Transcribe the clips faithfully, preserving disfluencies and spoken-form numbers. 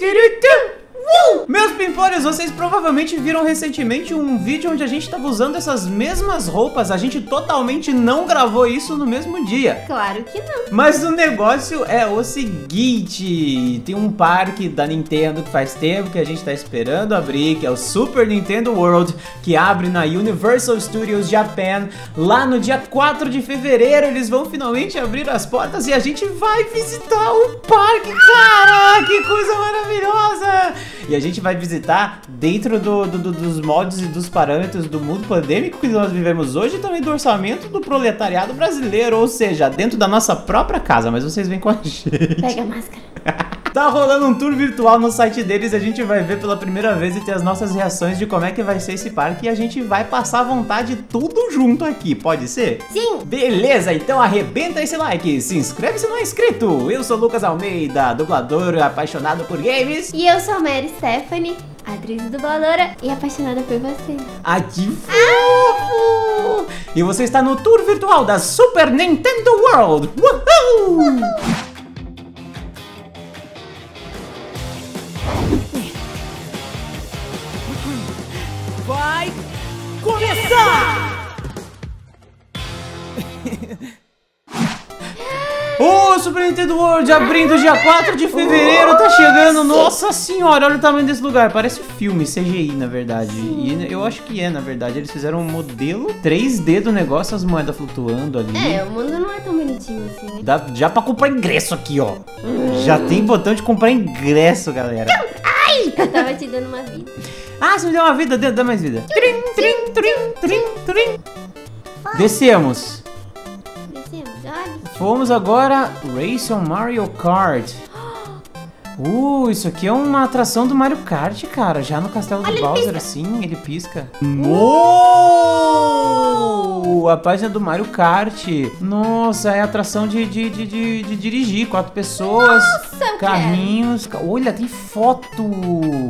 Uh! Meus pimpolhos, vocês provavelmente viram recentemente um vídeo onde a gente tava usando essas mesmas roupas. A gente totalmente não gravou isso no mesmo dia. Claro que não. Mas o negócio é o seguinte: tem um parque da Nintendo que faz tempo que a gente tá esperando abrir, que é o Super Nintendo World, que abre na Universal Studios Japan. Lá no dia quatro de fevereiro eles vão finalmente abrir as portas e a gente vai visitar o parque. Cara, que coisa maravilhosa! E a gente vai visitar dentro do, do, do, dos moldes e dos parâmetros do mundo pandêmico que nós vivemos hoje e também do orçamento do proletariado brasileiro, ou seja, dentro da nossa própria casa, mas vocês vêm com a gente. Pega a máscara. Tá rolando um tour virtual no site deles, a gente vai ver pela primeira vez e ter as nossas reações de como é que vai ser esse parque e a gente vai passar à vontade tudo junto aqui, pode ser? Sim! Beleza, então arrebenta esse like, se inscreve se não é inscrito! Eu sou Lucas Almeida, dublador apaixonado por games. E eu sou a Mayara Stefane, atriz e dubladora e apaixonada por você. Ai, que fofo! Ah! E você está no tour virtual da Super Nintendo World! Uhul! Uhul! Vai começar! O oh, Super Nintendo World abrindo dia quatro de fevereiro, tá chegando. Nossa senhora, olha o tamanho desse lugar. Parece filme, C G I na verdade. Sim. E eu acho que é, na verdade. Eles fizeram um modelo três D do negócio, as moedas flutuando ali. É, o mundo não é tão bonitinho assim, né? Dá já pra comprar ingresso aqui, ó. Hum. Já tem botão de comprar ingresso, galera. Ai! Eu tava te dando uma vida. Ah, você me deu uma vida, dá mais vida. Trim, trim, trim, trim, trim. Descemos. Descemos, olha. Fomos agora Race on Mario Kart. Uh, isso aqui é uma atração do Mario Kart, cara. Já no castelo do Bowser, assim, ele pisca. Uou! A página do Mario Kart. Nossa, é atração de, de, de, de, de dirigir. Quatro pessoas. Carrinhos, olha, tem foto.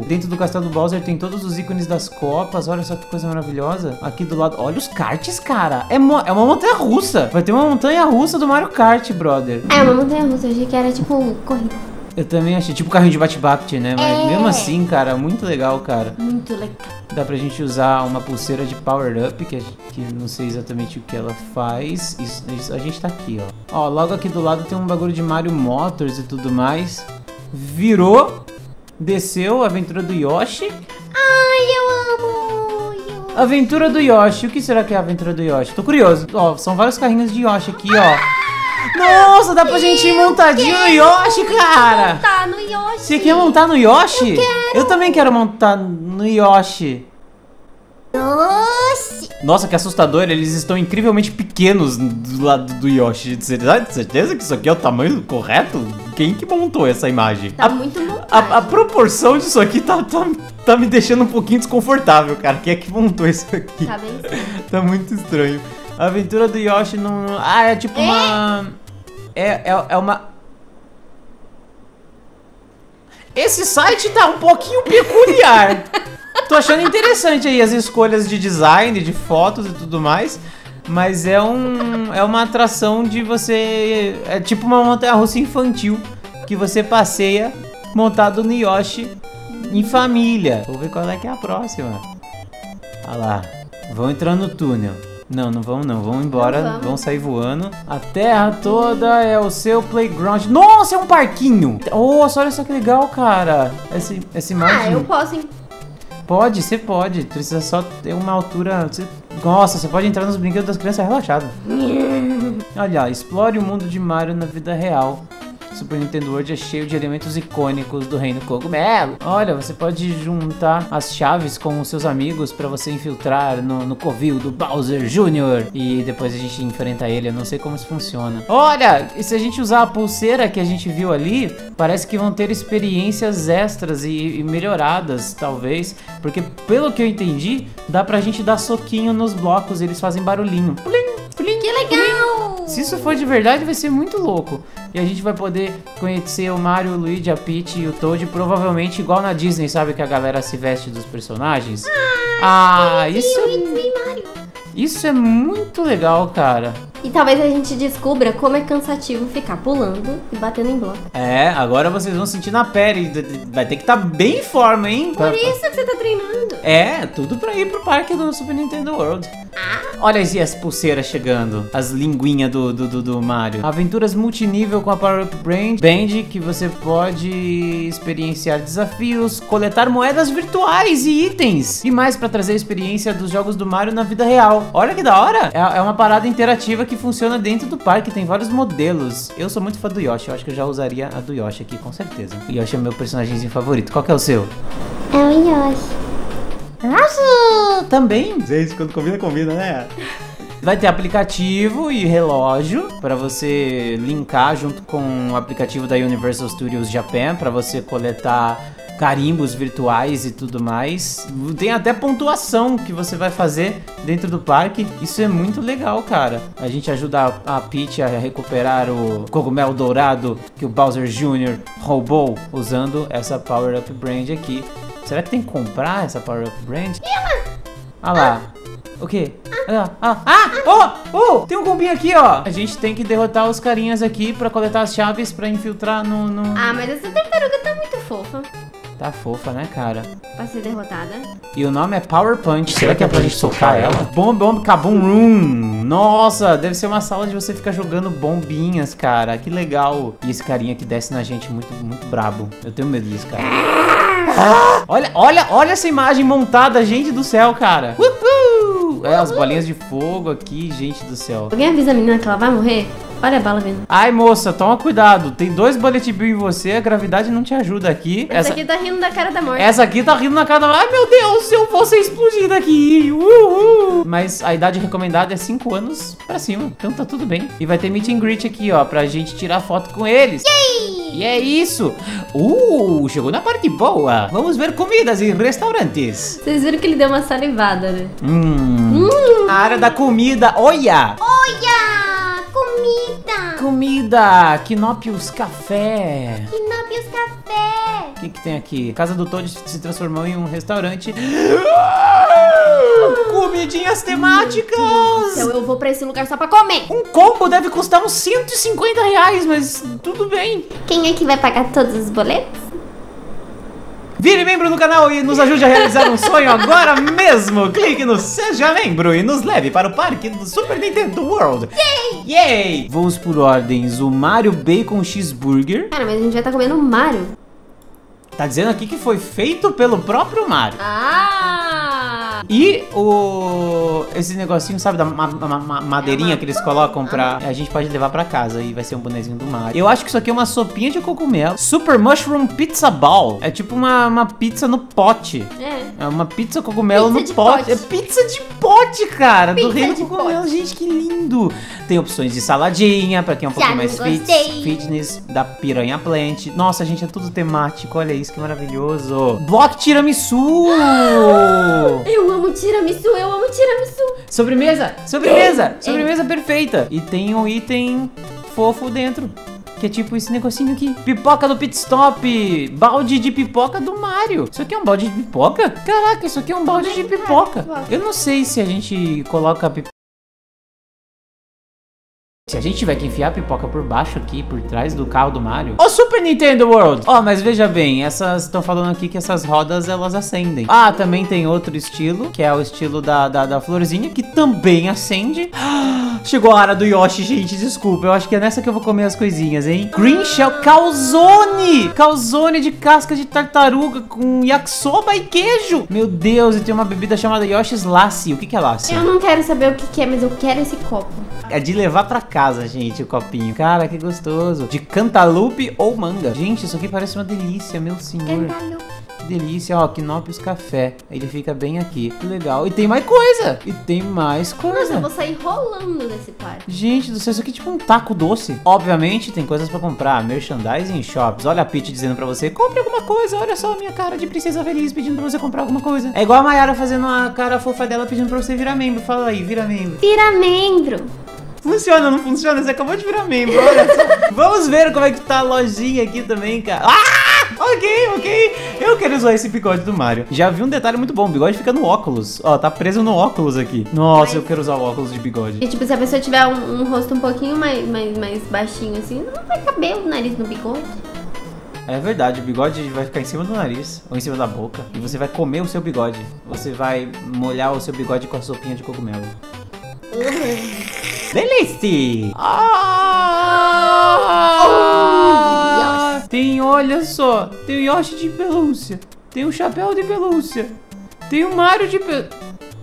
Dentro do castelo do Bowser tem todos os ícones das copas, olha só que coisa maravilhosa. Aqui do lado, olha os karts, cara. É, mo é uma montanha russa, vai ter uma montanha russa do Mario Kart, brother. É uma montanha russa, eu achei que era tipo corrida. Eu também achei, tipo carrinho de bate-bate, né? Mas é. Mesmo assim, cara, muito legal, cara. Muito legal. Dá pra gente usar uma pulseira de Power Up, que, que não sei exatamente o que ela faz. Isso, isso, a gente tá aqui, ó. Ó, logo aqui do lado tem um bagulho de Mario Motors e tudo mais. Virou, desceu, aventura do Yoshi. Ai, eu amo! Eu amo. Aventura do Yoshi. O que será que é a aventura do Yoshi? Tô curioso. Ó, são vários carrinhos de Yoshi aqui, ó. Nossa, dá pra eu gente ir montadinho no Yoshi, cara! Montar no Yoshi. Você quer montar no Yoshi? Eu quero! Eu também quero montar no Yoshi. Yoshi! Nossa, que assustador! Eles estão incrivelmente pequenos do lado do Yoshi. Será de certeza que isso aqui é o tamanho correto? Quem que montou essa imagem? Tá a, muito montado. A, a proporção disso aqui tá, tá, tá me deixando um pouquinho desconfortável, cara. Quem é que montou isso aqui? Tá bem estranho. Tá muito estranho. A aventura do Yoshi não... Ah, é tipo uma... É, é, é uma... Esse site tá um pouquinho peculiar. Tô achando interessante aí as escolhas de design, de fotos e tudo mais. Mas é um... É uma atração de você... É tipo uma montanha-russa infantil que você passeia montado no Yoshi em família. Vou ver qual é que é a próxima. Olha lá. Vão entrando no túnel. Não, não vamos não, vamos embora, não vamos. Vão sair voando. A terra toda é o seu playground. Nossa, é um parquinho. Nossa, olha só que legal, cara. Esse, esse imagem. Ah, eu posso, hein? Pode, você pode. Precisa só ter uma altura... Você... Nossa, você pode entrar nos brinquedos das crianças relaxado. Olha, explore o mundo de Mario na vida real. Super Nintendo World é cheio de elementos icônicos do reino cogumelo. Olha, você pode juntar as chaves com os seus amigos pra você infiltrar no, no covil do Bowser Júnior E depois a gente enfrenta ele, eu não sei como isso funciona. Olha, e se a gente usar a pulseira que a gente viu ali, parece que vão ter experiências extras e, e melhoradas, talvez. Porque pelo que eu entendi, dá pra gente dar soquinho nos blocos, eles fazem barulhinho. Que legal! Se isso for de verdade, vai ser muito louco. E a gente vai poder conhecer o Mario, o Luigi, a Peach e o Toad, provavelmente igual na Disney, sabe que a galera se veste dos personagens? Ah, ah isso... Isso é muito legal, cara. E talvez a gente descubra como é cansativo ficar pulando e batendo em bloco. É, agora vocês vão sentir na pele. Vai ter que estar bem em forma, hein? Por isso que você tá treinando. É, tudo pra ir pro parque do Super Nintendo World. Ah. Olha aí as pulseiras chegando. As linguinhas do, do, do, do Mario. Aventuras multinível com a Power Up Brand Band, que você pode experienciar desafios, coletar moedas virtuais e itens. E mais pra trazer a experiência dos jogos do Mario na vida real. Olha que da hora. É, é uma parada interativa que funciona dentro do parque, tem vários modelos. Eu sou muito fã do Yoshi, eu acho que eu já usaria a do Yoshi aqui, com certeza. O Yoshi é meu personagemzinho favorito. Qual que é o seu? É o Yoshi. Yoshi! Também? Gente, quando combina, combina, né? Vai ter aplicativo e relógio para você linkar junto com o aplicativo da Universal Studios Japan, para você coletar carimbos virtuais e tudo mais. Tem até pontuação que você vai fazer dentro do parque. Isso é muito legal, cara. A gente ajuda a Peach a recuperar o cogumelo dourado que o Bowser júnior roubou usando essa Power Up Brand aqui. Será que tem que comprar essa Power Up Brand? Ah lá. O quê? Ah, ah, ah, oh, oh, tem um combinho aqui, ó. A gente tem que derrotar os carinhas aqui pra coletar as chaves pra infiltrar no... no... Ah, mas essa tartaruga tá muito fofa. Tá fofa, né, cara? Vai ser derrotada. E o nome é Power Punch. Será que é pra gente soltar ela? Bomb, bomb, kabum, room. Nossa, deve ser uma sala de você ficar jogando bombinhas, cara. Que legal. E esse carinha que desce na gente, muito, muito brabo. Eu tenho medo disso, cara. Olha, olha, olha essa imagem montada, gente do céu, cara. Uhul. É, as bolinhas de fogo aqui, gente do céu. Alguém avisa a menina que ela vai morrer? Olha a bala vindo. Ai, moça, toma cuidado. Tem dois bullet bill em você, a gravidade não te ajuda aqui. Essa, Essa aqui tá rindo da cara da morte. Essa aqui tá rindo na cara da morte. Ai, meu Deus, eu vou ser explodido aqui. Uhul. Mas a idade recomendada é cinco anos pra cima. Então tá tudo bem. E vai ter meet and greet aqui, ó, pra gente tirar foto com eles. Yay! E é isso. Uh, chegou na parte boa. Vamos ver comidas e restaurantes. Vocês viram que ele deu uma salivada, né? Hum. hum. A área da comida, olha. Olha. Comida! Comida! Kinopio's Café! Kinopio's Café! O que que tem aqui? Casa do Toad se transformou em um restaurante. Comidinhas temáticas! Então eu vou pra esse lugar só pra comer! Um combo deve custar uns cento e cinquenta reais, mas tudo bem. Quem é que vai pagar todos os boletos? Vire membro do canal e nos ajude a realizar um sonho agora mesmo. Clique no Seja Membro e nos leve para o parque do Super Nintendo World. Yay! Yay! Vamos por ordens. O Mario Bacon Cheeseburger. Cara, mas a gente vai estar comendo o Mario. Tá dizendo aqui que foi feito pelo próprio Mario. Ah! E o... esse negocinho, sabe, da ma ma ma madeirinha que eles colocam pra... a gente pode levar pra casa e vai ser um bonezinho do Mario. Eu acho que isso aqui é uma sopinha de cogumelo. Super Mushroom Pizza Ball. É tipo uma, uma pizza no pote. É. É uma pizza cogumelo pizza no pote. pote. É pizza de pote, cara. Pizza do reino de cogumelo. Pote. Gente, que lindo. Tem opções de saladinha, pra quem é um pouco mais fit, fitness, da Piranha Plant. Nossa, gente, é tudo temático. Olha isso. Que maravilhoso. Bloco tiramisu. Ah, eu amo tiramisu, eu amo tiramisu. Sobremesa, sobremesa, é. sobremesa é. perfeita. E tem um item fofo dentro, que é tipo esse negocinho aqui. Pipoca do Pit Stop. Balde de pipoca do Mario. Isso aqui é um balde de pipoca? Caraca, isso aqui é um balde de pipoca. Eu não sei se a gente coloca a pipoca. Se a gente tiver que enfiar a pipoca por baixo aqui, por trás do carro do Mario... Ó, oh, Super Nintendo World! Ó, oh, mas veja bem, essas... estão falando aqui que essas rodas, elas acendem. Ah, também tem outro estilo, que é o estilo da, da, da florzinha, que também acende. Ah, chegou a hora do Yoshi, gente, desculpa. Eu acho que é nessa que eu vou comer as coisinhas, hein? Green Shell Calzone! Calzone de casca de tartaruga com yakisoba e queijo! Meu Deus, e tem uma bebida chamada Yoshi's Lassi. O que que é Lassi? Eu não quero saber o que que é, mas eu quero esse copo. É de levar pra cá. Casa, gente, o copinho. Cara, que gostoso. De cantaloupe ou manga. Gente, isso aqui parece uma delícia, meu senhor. Cantaloupe. Que delícia. Ó, Kinopio's Café. Ele fica bem aqui. Que legal. E tem mais coisa. E tem mais coisa. Nossa, eu vou sair rolando nesse parque. Gente do céu, isso aqui é tipo um taco doce. Obviamente, tem coisas pra comprar. Merchandising shops. Olha a Peach dizendo pra você, compre alguma coisa. Olha só a minha cara de princesa feliz pedindo pra você comprar alguma coisa. É igual a Mayara fazendo a cara fofa dela pedindo pra você virar membro. Fala aí, vira membro. Vira membro. Funciona, não funciona? Você acabou de virar membro, olha só. Vamos ver como é que tá a lojinha aqui também, cara. Ah! ok, ok. Eu quero usar esse bigode do Mario. Já vi um detalhe muito bom, o bigode fica no óculos. Ó, tá preso no óculos aqui. Nossa, mas... eu quero usar o óculos de bigode. E tipo, se a pessoa tiver um, um rosto um pouquinho mais, mais, mais baixinho assim, não vai caber o nariz no bigode. É verdade, o bigode vai ficar em cima do nariz, ou em cima da boca, e você vai comer o seu bigode. Você vai molhar o seu bigode com a sopinha de cogumelo. Delícia! Ah! Oh, yes. Tem, olha só, tem o Yoshi de pelúcia, tem o chapéu de pelúcia, tem o Mario de pelúcia.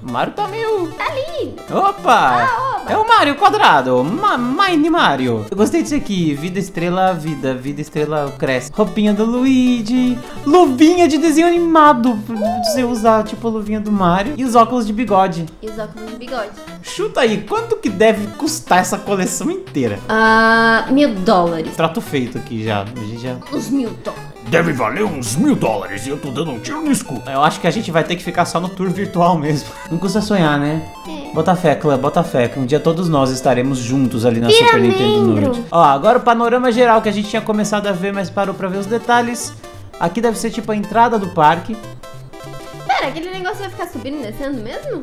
O Mario tá meio... Tá lindo! Opa! Ah, é o Mario quadrado! Ma Mine Mario! Eu gostei disso aqui. Vida, estrela, vida. Vida, estrela, cresce. Roupinha do Luigi. Luvinha de desenho animado. Pra você usar, tipo, a luvinha do Mario. E os óculos de bigode. E os óculos de bigode. Chuta aí. Quanto que deve custar essa coleção inteira? Ah, uh, mil dólares. Trato feito aqui já. A gente já... Os mil dólares. Deve valer uns mil dólares e eu tô dando um tiro no escuro. Eu acho que a gente vai ter que ficar só no tour virtual mesmo. Não custa sonhar, né? É. Bota fé, Clã, bota fé, que um dia todos nós estaremos juntos ali na Super Nintendo World. Ó, agora o panorama geral que a gente tinha começado a ver, mas parou pra ver os detalhes. Aqui deve ser tipo a entrada do parque. Pera, aquele negócio vai ficar subindo e descendo mesmo?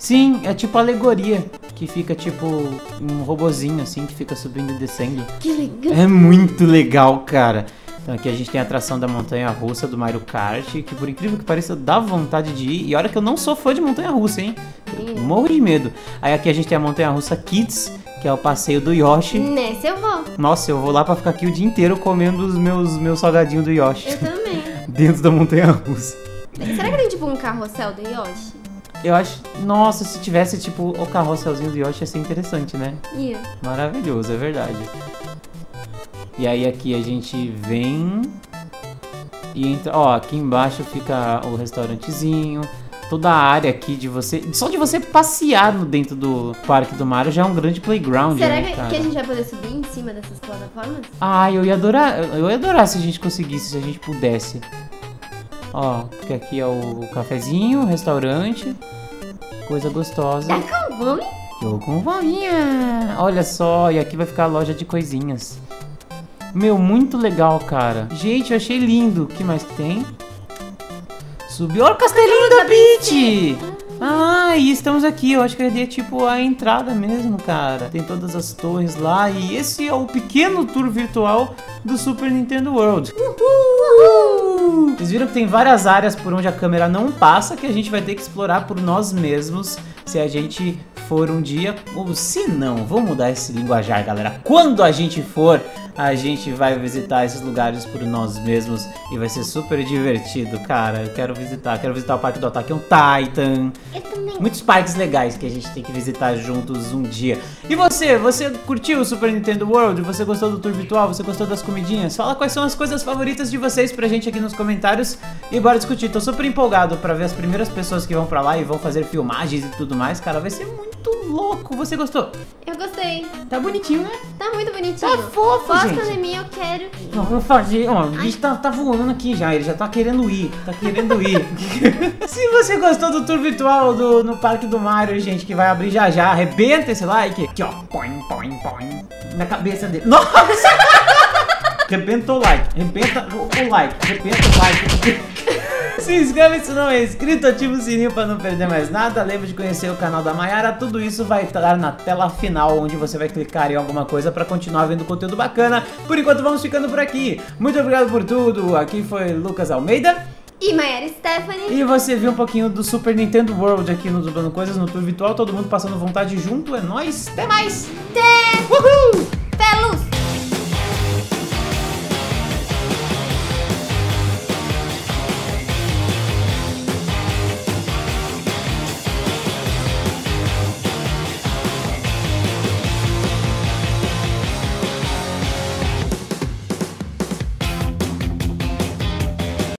Sim, é tipo alegoria, que fica tipo um robozinho assim, que fica subindo e descendo. Que legal! É muito legal, cara. Então aqui a gente tem a atração da montanha-russa do Mario Kart, que por incrível que pareça dá vontade de ir. E olha que eu não sou fã de montanha-russa, hein? Eu morro de medo. Aí aqui a gente tem a montanha-russa Kids, que é o passeio do Yoshi. Nesse eu vou. Nossa, eu vou lá pra ficar aqui o dia inteiro comendo os meus, meus salgadinhos do Yoshi. Eu também. Dentro da montanha-russa. Será que tem tipo um carrossel do Yoshi? Eu acho... Nossa, se tivesse tipo o carrosselzinho do Yoshi ia ser interessante, né? Yeah. Maravilhoso, é verdade. E aí aqui a gente vem e entra, ó, aqui embaixo fica o restaurantezinho, toda a área aqui de você, só de você passear no dentro do Parque do Mario já é um grande playground. Será né, que a gente vai poder subir em cima dessas plataformas? Ah, eu ia adorar, eu ia adorar se a gente conseguisse, se a gente pudesse. Ó, porque aqui é o cafezinho, o restaurante, coisa gostosa. Tá com fome? Tô com fominha. Olha só, e aqui vai ficar a loja de coisinhas. Meu, muito legal, cara. Gente, eu achei lindo. O que mais que tem? Subiu. Olha o castelinho da Peach! Ah, e estamos aqui. Eu acho que ali é tipo a entrada mesmo, cara. Tem todas as torres lá. E esse é o pequeno tour virtual do Super Nintendo World. Uhul! Vocês viram que tem várias áreas por onde a câmera não passa, que a gente vai ter que explorar por nós mesmos se a gente for um dia. Ou se não, vou mudar esse linguajar, galera. Quando a gente for... A gente vai visitar esses lugares por nós mesmos e vai ser super divertido, cara. Eu quero visitar, quero visitar o parque do Attack on Titan. Eu também. Muitos parques legais que a gente tem que visitar juntos um dia. E você, você curtiu o Super Nintendo World? Você gostou do tour virtual? Você gostou das comidinhas? Fala quais são as coisas favoritas de vocês pra gente aqui nos comentários e bora discutir. Tô super empolgado pra ver as primeiras pessoas que vão pra lá e vão fazer filmagens e tudo mais, cara. Vai ser muito louco. Você gostou? Eu gostei. Tá bonitinho, né? Tá muito bonitinho. Tá fofo, gente. Em mim, eu quero ir. Não, vou fazer, ó, o bicho tá, tá voando aqui já, ele já tá querendo ir, tá querendo ir. Se você gostou do tour virtual do, no Parque do Mario, gente, que vai abrir já já, arrebenta esse like, aqui ó, põe, põe, põe, na cabeça dele. Nossa! Arrebenta o like, arrebenta o like, arrebenta o like. Se inscreve se não é inscrito, ativa o sininho para não perder mais nada. Lembra de conhecer o canal da Mayara. Tudo isso vai estar na tela final, onde você vai clicar em alguma coisa para continuar vendo conteúdo bacana. Por enquanto vamos ficando por aqui. Muito obrigado por tudo. Aqui foi Lucas Almeida e Mayara Stefane. E você viu um pouquinho do Super Nintendo World aqui no Dublando Coisas, no tour virtual. Todo mundo passando vontade junto. É nóis. Até mais. Até. Uhul.